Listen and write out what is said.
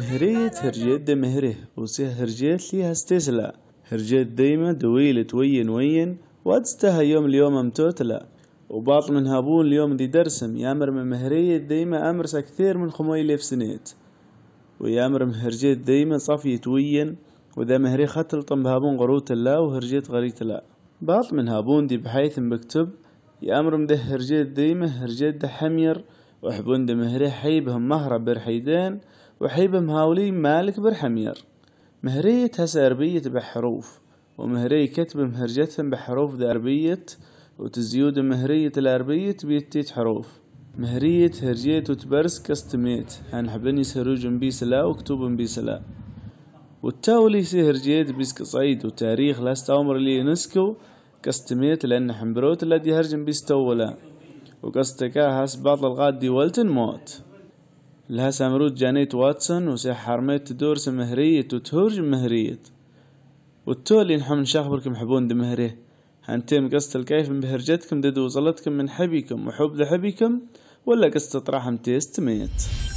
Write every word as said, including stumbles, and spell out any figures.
مهرية هرجيت دي مهره وسيها هرجيت ليها استسلا هرجيت ديما دويلة وين وين وادستها يوم اليوم امتوتلا وباط من هابون اليوم دي درسم يامر من مهرية ديما امرس كثير من خمويلة في سنيت ويامر من هرجيت ديما صفية وين وذا مهري خطل طم هابون غروت الله وهرجيت غريت لا باط من هابون دي بحيث مكتب يامر من ده هرجيت ديما هرجيت ده حمير وحبون ده مهري حيبهم مهرة برحيدان وحيبهم هاولي مالك برحمير مهرية هسا أربية بحروف ومهرية كتب مهرجتهم بحروف ذا أربية وتزيود مهرية الأربية بيتيت حروف مهرية هرجيت وتبرس كستميت هنحبني سهروج بيسلا وكتوب بيسلا والتاولي سهرجيت بيسك صعيد وتاريخ لاست عمر لي نسكو كستميت لأن حمبروت الذي هرجم بيستولا وقصتكا هاس بعض الغادي ولتن موت لها سامروت جانيت واتسون وسيح حرميت دورس مهرية وتهرج مهرية والتولي نحن شخبركم حبون دي مهريه هنتم قصت الكيف من بهرجتكم دد وصلتكم من حبيكم وحب ذا حبيكم ولا قصت طرحم تيست ميت.